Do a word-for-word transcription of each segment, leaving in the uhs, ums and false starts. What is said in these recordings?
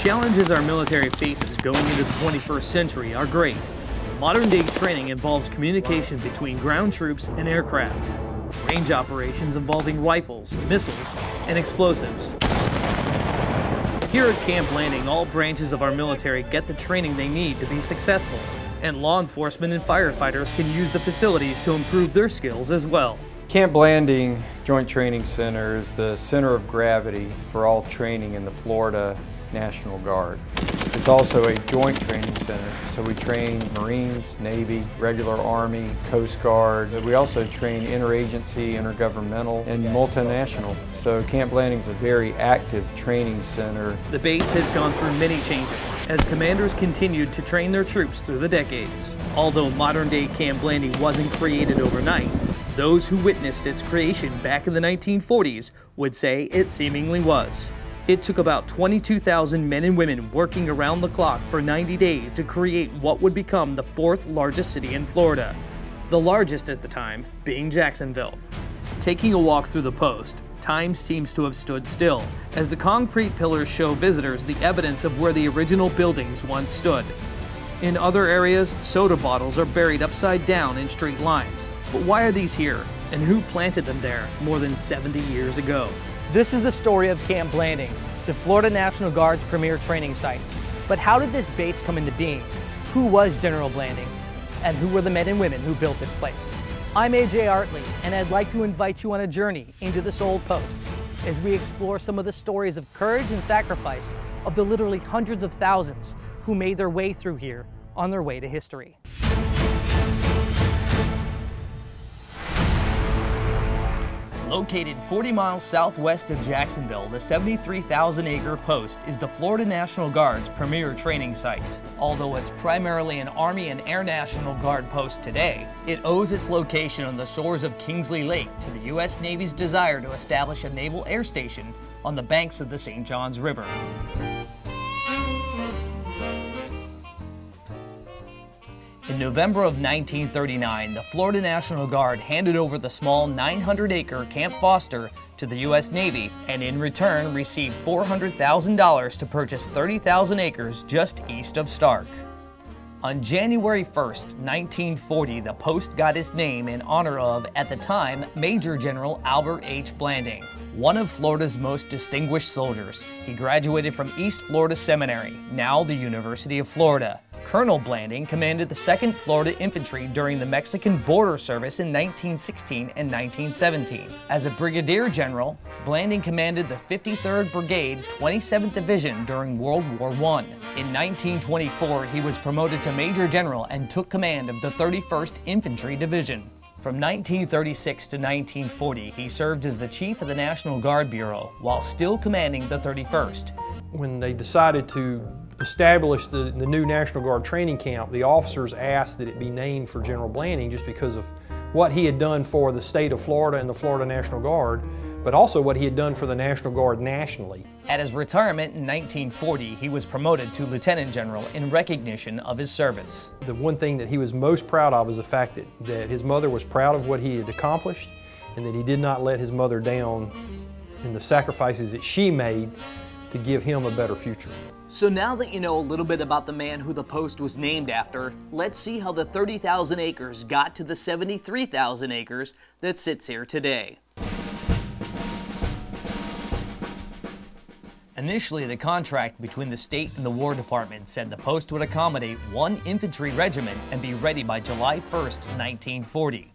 challenges our military faces going into the twenty-first century are great. Modern-day training involves communication between ground troops and aircraft, range operations involving rifles, missiles, and explosives. Here at Camp Blanding, all branches of our military get the training they need to be successful, and law enforcement and firefighters can use the facilities to improve their skills as well. Camp Blanding Joint Training Center is the center of gravity for all training in the Florida National Guard. It's also a joint training center, so we train Marines, Navy, regular Army, Coast Guard. We also train interagency, intergovernmental, and multinational. So Camp Blanding is a very active training center. The base has gone through many changes as commanders continued to train their troops through the decades. Although modern-day Camp Blanding wasn't created overnight, those who witnessed its creation back in the nineteen forties would say it seemingly was. It took about twenty-two thousand men and women working around the clock for ninety days to create what would become the fourth largest city in Florida, the largest at the time being Jacksonville. Taking a walk through the post, time seems to have stood still, as the concrete pillars show visitors the evidence of where the original buildings once stood. In other areas, soda bottles are buried upside down in straight lines. But why are these here, and who planted them there more than seventy years ago? This is the story of Camp Blanding, the Florida National Guard's premier training site. But how did this base come into being? Who was General Blanding? And who were the men and women who built this place? I'm A J Hartley, and I'd like to invite you on a journey into this old post as we explore some of the stories of courage and sacrifice of the literally hundreds of thousands who made their way through here on their way to history. Located forty miles southwest of Jacksonville, the seventy-three thousand acre post is the Florida National Guard's premier training site. Although it's primarily an Army and Air National Guard post today, it owes its location on the shores of Kingsley Lake to the U S Navy's desire to establish a naval air station on the banks of the Saint Johns River. In November of nineteen thirty-nine, the Florida National Guard handed over the small nine hundred acre Camp Foster to the U S Navy, and in return received four hundred thousand dollars to purchase thirty thousand acres just east of Stark. On January first, nineteen forty, the post got its name in honor of, at the time, Major General Albert H. Blanding, one of Florida's most distinguished soldiers. He graduated from East Florida Seminary, now the University of Florida. Colonel Blanding commanded the second Florida Infantry during the Mexican Border Service in nineteen sixteen and nineteen seventeen. As a brigadier general, Blanding commanded the fifty-third Brigade, twenty-seventh Division during World War One. In nineteen twenty-four, he was promoted to major general and took command of the thirty-first Infantry Division. From nineteen thirty-six to nineteen forty, he served as the chief of the National Guard Bureau while still commanding the thirty-first. When they decided to established the, the new National Guard training camp, the officers asked that it be named for General Blanding just because of what he had done for the state of Florida and the Florida National Guard, but also what he had done for the National Guard nationally. At his retirement in nineteen forty, he was promoted to lieutenant general in recognition of his service. The one thing that he was most proud of is the fact that, that his mother was proud of what he had accomplished, and that he did not let his mother down in the sacrifices that she made to give him a better future. So now that you know a little bit about the man who the post was named after, let's see how the thirty thousand acres got to the seventy-three thousand acres that sits here today. Initially, the contract between the state and the War Department said the post would accommodate one infantry regiment and be ready by July first, nineteen forty.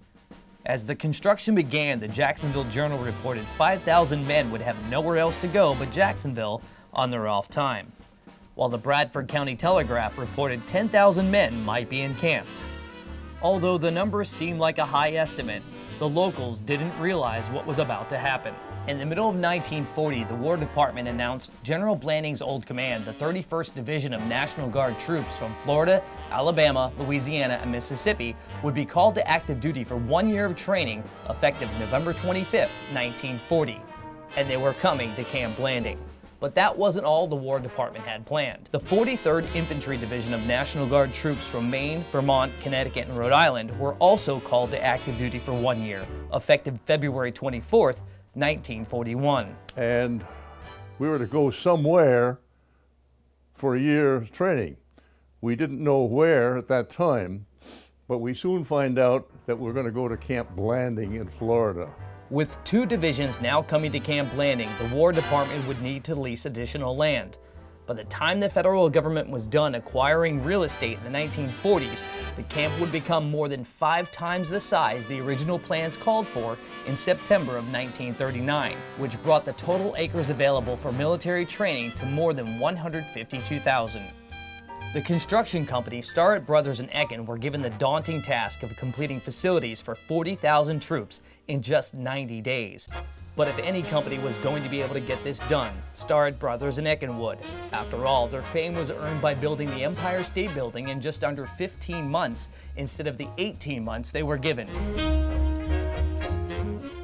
As the construction began, the Jacksonville Journal reported five thousand men would have nowhere else to go but Jacksonville on their off time, while the Bradford County Telegraph reported ten thousand men might be encamped. Although the numbers seem like a high estimate, the locals didn't realize what was about to happen. In the middle of nineteen forty, the War Department announced General Blanding's old command, the thirty-first Division of National Guard troops from Florida, Alabama, Louisiana, and Mississippi would be called to active duty for one year of training effective November twenty-fifth, nineteen forty, and they were coming to Camp Blanding. But that wasn't all the War Department had planned. The forty-third Infantry Division of National Guard troops from Maine, Vermont, Connecticut, and Rhode Island were also called to active duty for one year, effective February twenty-fourth, nineteen forty-one. And we were to go somewhere for a year's training. We didn't know where at that time, but we soon find out that we're going to go to Camp Blanding in Florida. With two divisions now coming to Camp Blanding, the War Department would need to lease additional land. By the time the federal government was done acquiring real estate in the nineteen forties, the camp would become more than five times the size the original plans called for in September of nineteen thirty-nine, which brought the total acres available for military training to more than one hundred fifty-two thousand. The construction company Starrett Brothers and Eken were given the daunting task of completing facilities for forty thousand troops in just ninety days. But if any company was going to be able to get this done, Starrett Brothers and Eken would. After all, their fame was earned by building the Empire State Building in just under fifteen months instead of the eighteen months they were given.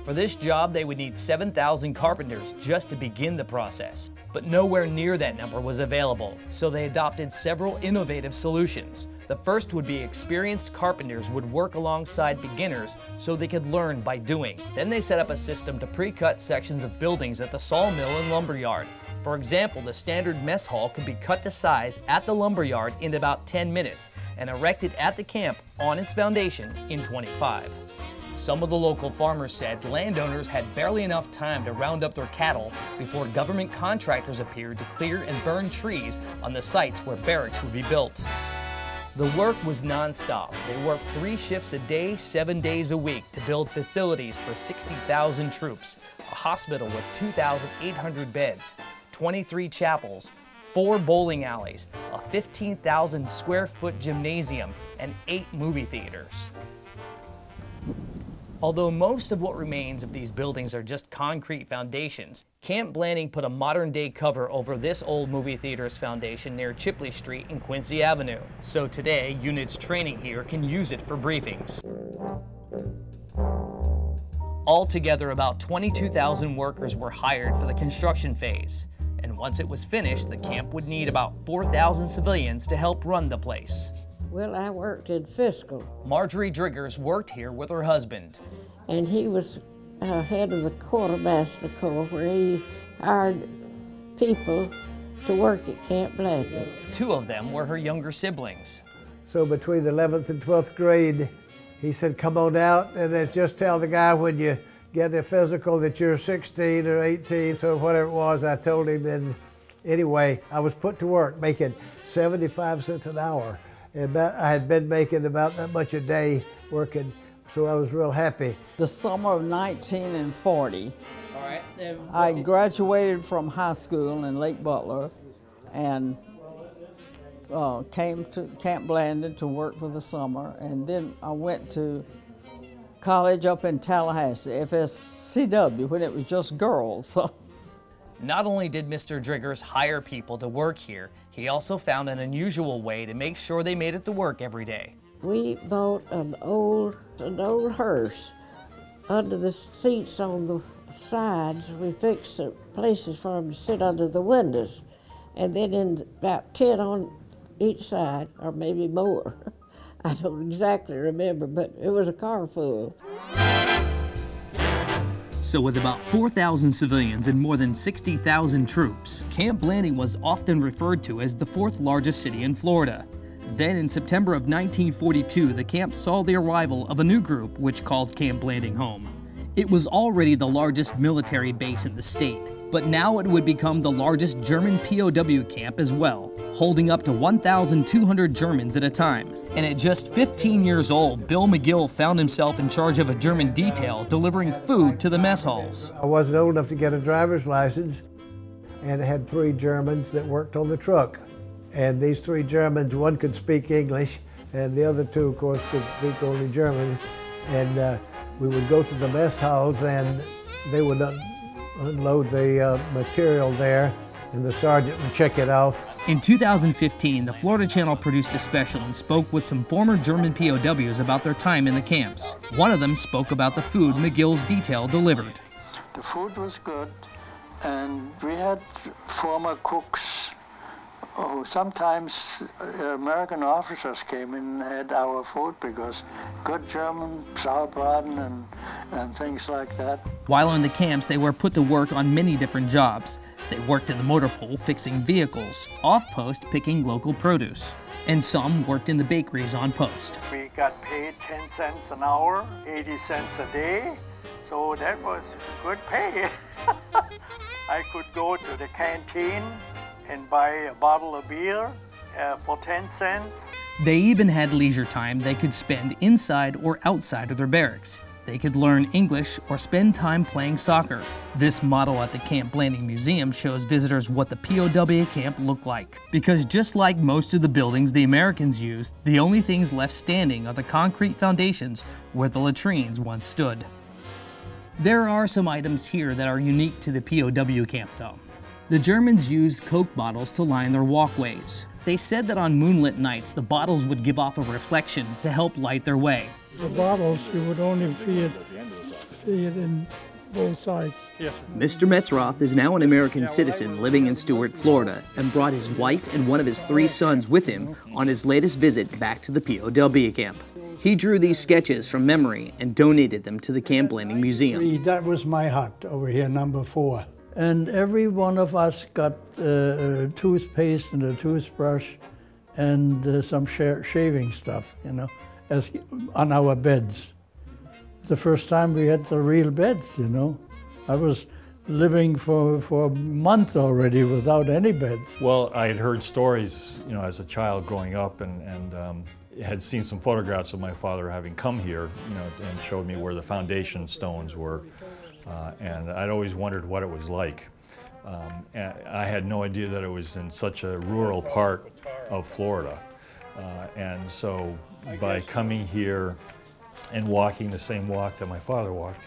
For this job, they would need seven thousand carpenters just to begin the process. But nowhere near that number was available, so they adopted several innovative solutions. The first would be experienced carpenters would work alongside beginners so they could learn by doing. Then they set up a system to pre-cut sections of buildings at the sawmill and lumberyard. For example, the standard mess hall could be cut to size at the lumberyard in about ten minutes and erected at the camp on its foundation in twenty-five. Some of the local farmers said landowners had barely enough time to round up their cattle before government contractors appeared to clear and burn trees on the sites where barracks would be built. The work was nonstop. They worked three shifts a day, seven days a week to build facilities for sixty thousand troops, a hospital with two thousand eight hundred beds, twenty-three chapels, four bowling alleys, a fifteen thousand square foot gymnasium, and eight movie theaters. Although most of what remains of these buildings are just concrete foundations, Camp Blanding put a modern-day cover over this old movie theater's foundation near Chipley Street and Quincy Avenue. So today, units training here can use it for briefings. Altogether, about twenty-two thousand workers were hired for the construction phase. And once it was finished, the camp would need about four thousand civilians to help run the place. Well, I worked in fiscal. Marjorie Driggers worked here with her husband. And he was uh, head of the Quartermaster Corps, where he hired people to work at Camp Blanding. Two of them were her younger siblings. So between the eleventh and twelfth grade, he said, come on out, and then just tell the guy when you get a physical that you're sixteen or eighteen, so whatever it was, I told him. And anyway, I was put to work making seventy-five cents an hour. And that, I had been making about that much a day working, so I was real happy. The summer of nineteen forty, all right, I graduated from high school in Lake Butler and uh, came to Camp Blanding to work for the summer. And then I went to college up in Tallahassee, F S C W, when it was just girls. So. Not only did Mister Driggers hire people to work here, he also found an unusual way to make sure they made it to work every day. We bought an old, an old hearse. Under the seats on the sides, we fixed the places for them to sit under the windows. And then in about ten on each side, or maybe more. I don't exactly remember, but it was a car full. So with about four thousand civilians and more than sixty thousand troops, Camp Blanding was often referred to as the fourth largest city in Florida. Then in September of nineteen forty-two, the camp saw the arrival of a new group which called Camp Blanding home. It was already the largest military base in the state, but now it would become the largest German P O W camp as well, holding up to one thousand two hundred Germans at a time. And at just fifteen years old, Bill McGill found himself in charge of a German detail delivering food to the mess halls. I wasn't old enough to get a driver's license, and I had three Germans that worked on the truck. And these three Germans, one could speak English, and the other two, of course, could speak only German. And uh, we would go to the mess halls, and they would un unload the uh, material there, and the sergeant would check it off. In two thousand fifteen, the Florida Channel produced a special and spoke with some former German P O Ws about their time in the camps. One of them spoke about the food McGill's detail delivered. The food was good, and we had former cooks oh, sometimes American officers came in and had our food because good German, sauerbraten, and, and things like that. While in the camps, they were put to work on many different jobs. They worked in the motor pool fixing vehicles, off-post picking local produce, and some worked in the bakeries on post. We got paid ten cents an hour, eighty cents a day, so that was good pay. I could go to the canteen and buy a bottle of beer uh, for ten cents. They even had leisure time they could spend inside or outside of their barracks. They could learn English or spend time playing soccer. This model at the Camp Blanding Museum shows visitors what the P O W camp looked like. Because just like most of the buildings the Americans used, the only things left standing are the concrete foundations where the latrines once stood. There are some items here that are unique to the P O W camp, though. The Germans used Coke bottles to line their walkways. They said that on moonlit nights, the bottles would give off a reflection to help light their way. The bottles, you would only see it, see it in both sides. Yes. Mister Metzroth is now an American citizen living in Stuart, Florida, and brought his wife and one of his three sons with him on his latest visit back to the P O W camp. He drew these sketches from memory and donated them to the Camp Blanding Museum. That was my hut over here, number four. And every one of us got uh, a toothpaste and a toothbrush and uh, some sh shaving stuff, you know, as on our beds. The first time we had the real beds, you know. I was living for, for a month already without any beds. Well, I had heard stories, you know, as a child growing up and, and um, had seen some photographs of my father having come here, you know, and showed me where the foundation stones were. Uh, and I'd always wondered what it was like. Um, I had no idea that it was in such a rural part of Florida. Uh, and so by coming here and walking the same walk that my father walked,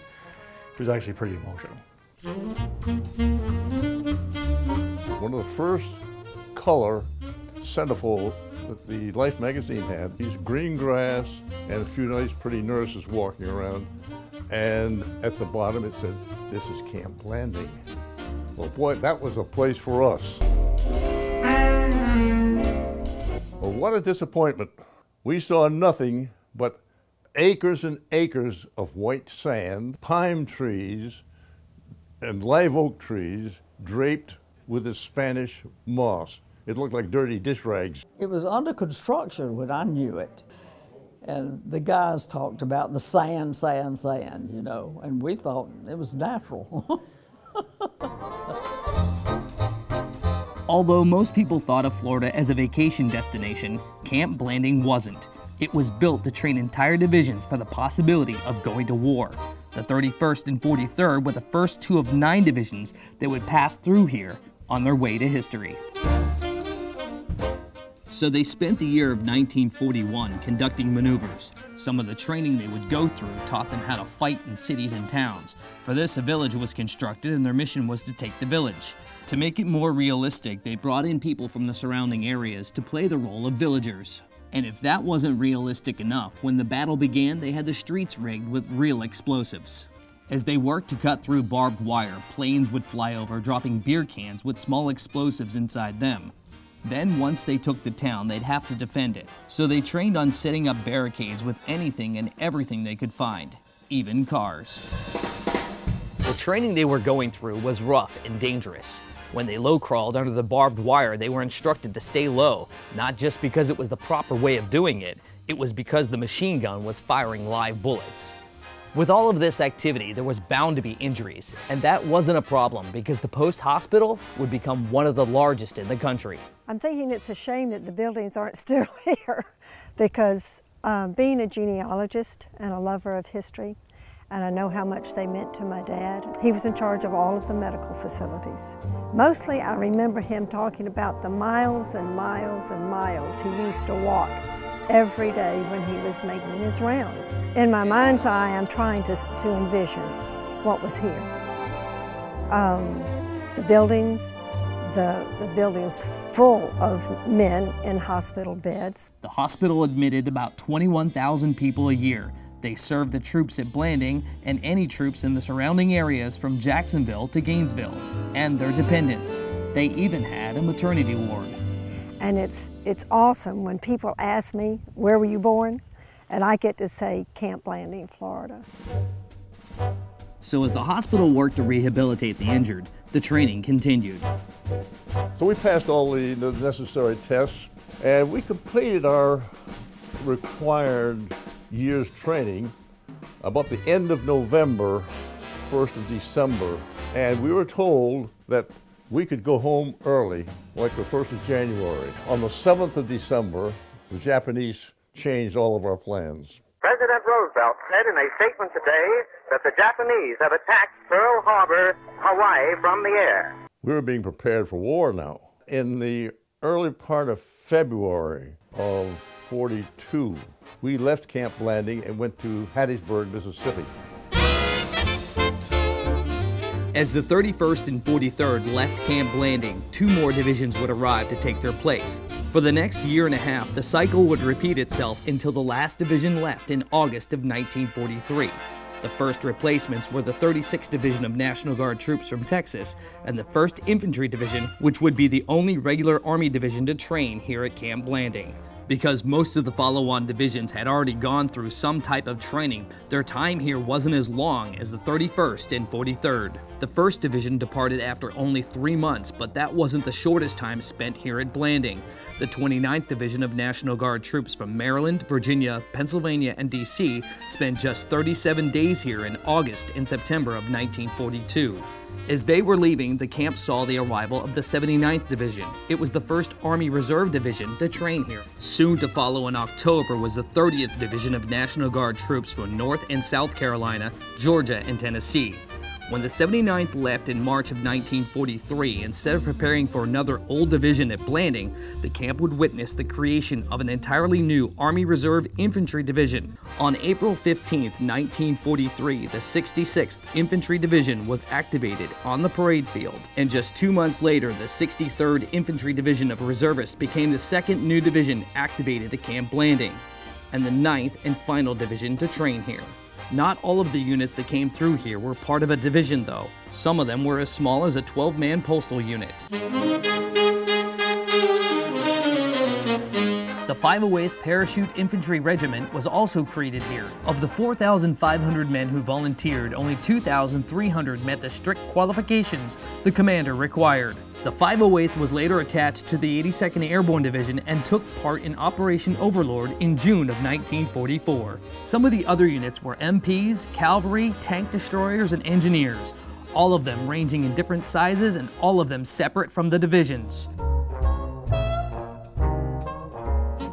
it was actually pretty emotional. One of the first color centerfold that the Life magazine had, these green grass and a few nice pretty nurses walking around. And at the bottom it said, "This is Camp Blanding." Well, boy, that was a place for us. Well, what a disappointment. We saw nothing but acres and acres of white sand, pine trees, and live oak trees draped with this Spanish moss. It looked like dirty dish rags. It was under construction when I knew it. And the guys talked about the sand, sand, sand, you know, and we thought it was natural. Although most people thought of Florida as a vacation destination, Camp Blanding wasn't. It was built to train entire divisions for the possibility of going to war. The thirty-first and forty-third were the first two of nine divisions that would pass through here on their way to history. So they spent the year of nineteen forty-one conducting maneuvers. Some of the training they would go through taught them how to fight in cities and towns. For this, a village was constructed and their mission was to take the village. To make it more realistic, they brought in people from the surrounding areas to play the role of villagers. And if that wasn't realistic enough, when the battle began, they had the streets rigged with real explosives. As they worked to cut through barbed wire, planes would fly over, dropping beer cans with small explosives inside them. Then once they took the town, they'd have to defend it. So they trained on setting up barricades with anything and everything they could find, even cars. The training they were going through was rough and dangerous. When they low crawled under the barbed wire, they were instructed to stay low, not just because it was the proper way of doing it, it was because the machine gun was firing live bullets. With all of this activity, there was bound to be injuries, and that wasn't a problem because the post hospital would become one of the largest in the country. I'm thinking it's a shame that the buildings aren't still here because um, being a genealogist and a lover of history, and I know how much they meant to my dad. He was in charge of all of the medical facilities. Mostly I remember him talking about the miles and miles and miles he used to walk every day when he was making his rounds. In my mind's eye, I'm trying to, to envision what was here. Um, the buildings, the, the buildings full of men in hospital beds. The hospital admitted about twenty-one thousand people a year. They served the troops at Blanding and any troops in the surrounding areas from Jacksonville to Gainesville and their dependents. They even had a maternity ward. And it's, it's awesome when people ask me, where were you born? And I get to say, Camp Blanding, Florida. So as the hospital worked to rehabilitate the injured, the training continued. So we passed all the, the necessary tests, and we completed our required year's training about the end of November, first of December, and we were told that we could go home early, like the first of January. On the seventh of December, the Japanese changed all of our plans. President Roosevelt said in a statement today that the Japanese have attacked Pearl Harbor, Hawaii, from the air. We were being prepared for war now. In the early part of February of forty-two, we left Camp Blanding and went to Hattiesburg, Mississippi. As the thirty-first and forty-third left Camp Blanding, two more divisions would arrive to take their place. For the next year and a half, the cycle would repeat itself until the last division left in August of nineteen forty-three. The first replacements were the thirty-sixth Division of National Guard troops from Texas and the first Infantry Division, which would be the only regular Army division to train here at Camp Blanding. Because most of the follow-on divisions had already gone through some type of training, their time here wasn't as long as the thirty-first and forty-third. The first Division departed after only three months, but that wasn't the shortest time spent here at Blanding. The twenty-ninth Division of National Guard troops from Maryland, Virginia, Pennsylvania, and D C spent just thirty-seven days here in August and September of nineteen forty-two. As they were leaving, the camp saw the arrival of the seventy-ninth Division. It was the first Army Reserve Division to train here. Soon to follow in October was the thirtieth Division of National Guard troops from North and South Carolina, Georgia, and Tennessee. When the seventy-ninth left in March of nineteen forty-three, instead of preparing for another old division at Blanding, the camp would witness the creation of an entirely new Army Reserve Infantry Division. On April fifteenth, nineteen forty-three, the sixty-sixth Infantry Division was activated on the parade field, and just two months later, the sixty-third Infantry Division of Reservists became the second new division activated at Camp Blanding, and the ninth and final division to train here. Not all of the units that came through here were part of a division, though. Some of them were as small as a twelve-man postal unit. The five oh eighth Parachute Infantry Regiment was also created here. Of the four thousand five hundred men who volunteered, only two thousand three hundred met the strict qualifications the commander required. The five oh eighth was later attached to the eighty-second Airborne Division and took part in Operation Overlord in June of nineteen forty-four. Some of the other units were M Ps, cavalry, tank destroyers, and engineers, all of them ranging in different sizes and all of them separate from the divisions.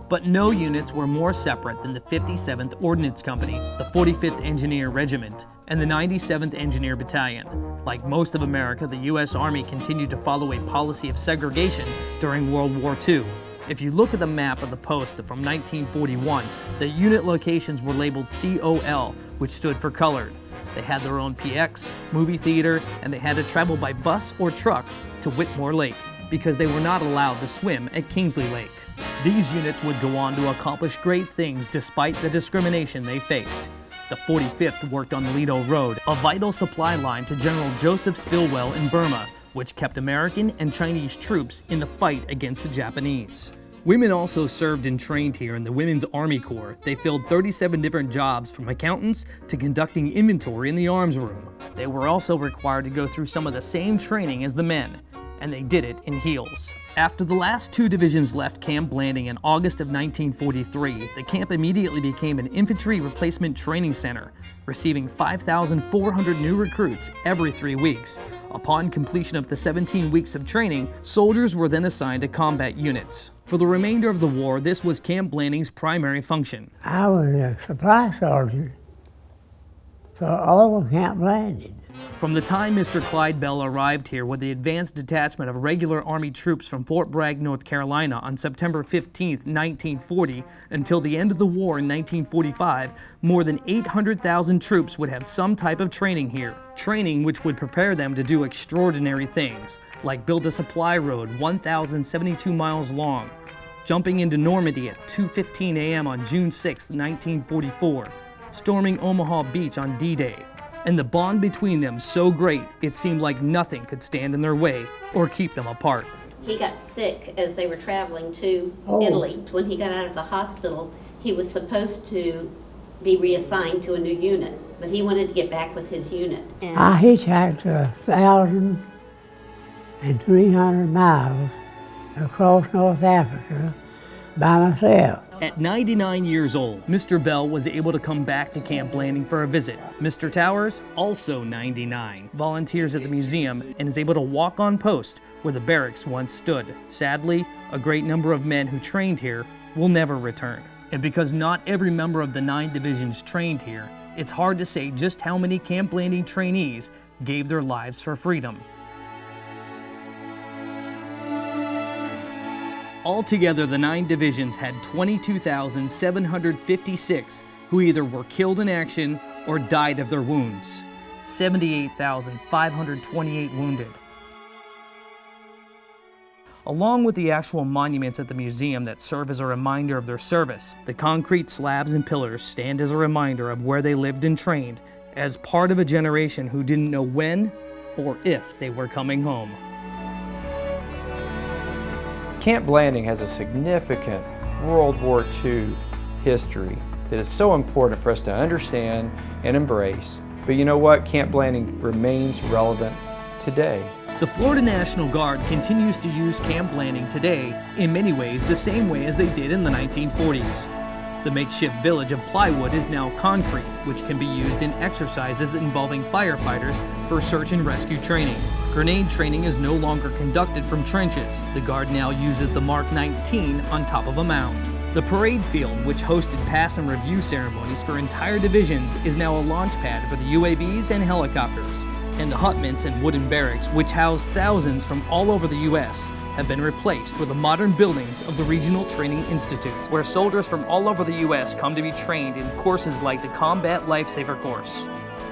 But no units were more separate than the fifty-seventh Ordnance Company, the forty-fifth Engineer Regiment, and the ninety-seventh Engineer Battalion. Like most of America, the U S Army continued to follow a policy of segregation during World War Two. If you look at the map of the post from nineteen forty-one, the unit locations were labeled C O L, which stood for colored. They had their own P X, movie theater, and they had to travel by bus or truck to Whitmore Lake, because they were not allowed to swim at Kingsley Lake. These units would go on to accomplish great things despite the discrimination they faced. The forty-fifth worked on Ledo Road, a vital supply line to General Joseph Stilwell in Burma, which kept American and Chinese troops in the fight against the Japanese. Women also served and trained here in the Women's Army Corps. They filled thirty-seven different jobs, from accountants to conducting inventory in the arms room. They were also required to go through some of the same training as the men, and they did it in heels. After the last two divisions left Camp Blanding in August of nineteen forty-three, the camp immediately became an infantry replacement training center, receiving five thousand four hundred new recruits every three weeks. Upon completion of the seventeen weeks of training, soldiers were then assigned to combat units. For the remainder of the war, this was Camp Blanding's primary function. I was a supply sergeant for all of Camp Blanding. From the time Mister Clyde Bell arrived here with the advanced detachment of regular Army troops from Fort Bragg, North Carolina on September fifteenth, nineteen forty, until the end of the war in nineteen forty-five, more than eight hundred thousand troops would have some type of training here. Training which would prepare them to do extraordinary things, like build a supply road one thousand seventy-two miles long, jumping into Normandy at two fifteen a m on June sixth, nineteen forty-four, storming Omaha Beach on D Day. And the bond between them so great, it seemed like nothing could stand in their way or keep them apart. he got sick as they were traveling to oh. Italy. When he got out of the hospital, he was supposed to be reassigned to a new unit, but he wanted to get back with his unit. And I hitchhiked a thousand and three hundred miles across North Africa by myself. At ninety-nine years old, Mister Bell was able to come back to Camp Blanding for a visit. Mister Towers, also ninety-nine, volunteers at the museum and is able to walk on post where the barracks once stood. Sadly, a great number of men who trained here will never return. And because not every member of the nine divisions trained here, it's hard to say just how many Camp Blanding trainees gave their lives for freedom. Altogether, the nine divisions had twenty-two thousand seven hundred fifty-six who either were killed in action or died of their wounds. seventy-eight thousand five hundred twenty-eight wounded. Along with the actual monuments at the museum that serve as a reminder of their service, the concrete slabs and pillars stand as a reminder of where they lived and trained as part of a generation who didn't know when or if they were coming home. Camp Blanding has a significant World War Two history that is so important for us to understand and embrace. But you know what? Camp Blanding remains relevant today. The Florida National Guard continues to use Camp Blanding today in many ways the same way as they did in the nineteen forties. The makeshift village of plywood is now concrete, which can be used in exercises involving firefighters for search and rescue training. Grenade training is no longer conducted from trenches. The Guard now uses the Mark nineteen on top of a mound. The parade field, which hosted pass and review ceremonies for entire divisions, is now a launch pad for the U A Vs and helicopters. And the hutments and wooden barracks, which housed thousands from all over the U S, have been replaced with the modern buildings of the Regional Training Institute, where soldiers from all over the U S come to be trained in courses like the Combat Lifesaver course.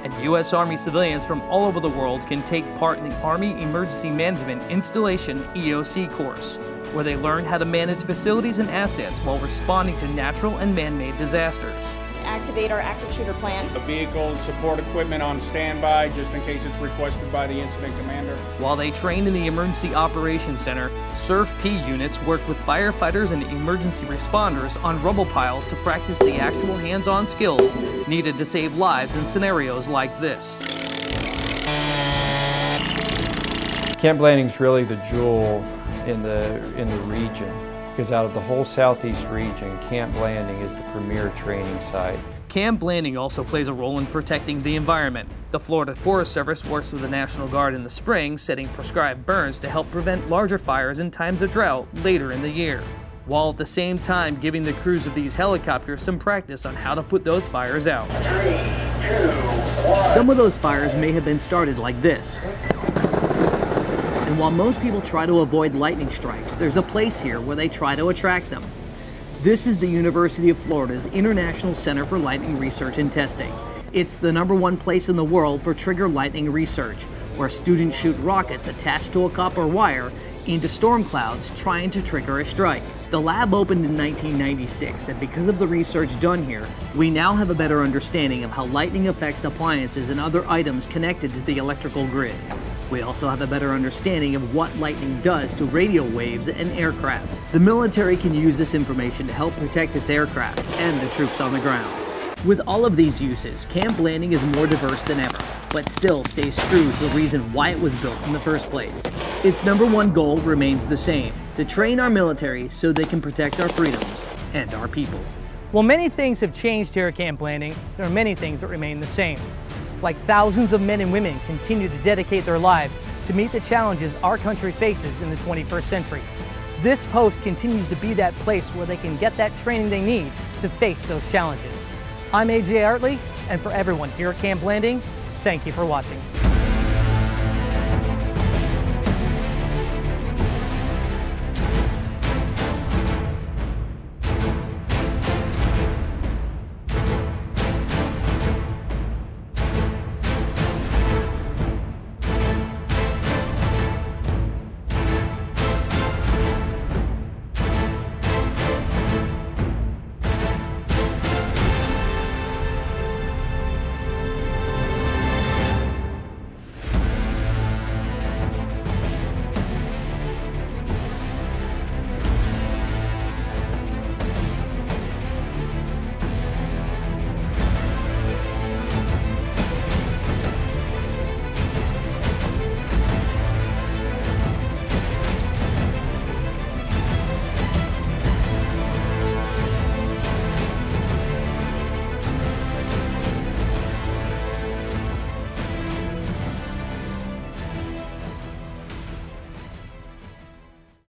And U S Army civilians from all over the world can take part in the Army Emergency Management Installation E O C course, where they learn how to manage facilities and assets while responding to natural and man-made disasters. Activate our active shooter plan. The vehicle support equipment on standby just in case it's requested by the incident commander. While they train in the Emergency Operations Center, SURF-P units work with firefighters and emergency responders on rubble piles to practice the actual hands-on skills needed to save lives in scenarios like this. Camp Blanding's really the jewel in the, in the region, because out of the whole southeast region, Camp Blanding is the premier training site. Camp Blanding also plays a role in protecting the environment. The Florida Forest Service works with the National Guard in the spring, setting prescribed burns to help prevent larger fires in times of drought later in the year, while at the same time giving the crews of these helicopters some practice on how to put those fires out. Three, two, some of those fires may have been started like this. And while most people try to avoid lightning strikes, there's a place here where they try to attract them. This is the University of Florida's International Center for Lightning Research and Testing. It's the number one place in the world for trigger lightning research, where students shoot rockets attached to a copper wire into storm clouds trying to trigger a strike. The lab opened in nineteen ninety-six, and because of the research done here, we now have a better understanding of how lightning affects appliances and other items connected to the electrical grid. We also have a better understanding of what lightning does to radio waves and aircraft. The military can use this information to help protect its aircraft and the troops on the ground. With all of these uses, Camp Blanding is more diverse than ever, but still stays true to the reason why it was built in the first place. Its number one goal remains the same: to train our military so they can protect our freedoms and our people. While many things have changed here at Camp Blanding, there are many things that remain the same. Like thousands of men and women continue to dedicate their lives to meet the challenges our country faces in the twenty-first century. This post continues to be that place where they can get that training they need to face those challenges. I'm A J Hartley, and for everyone here at Camp Blanding, thank you for watching.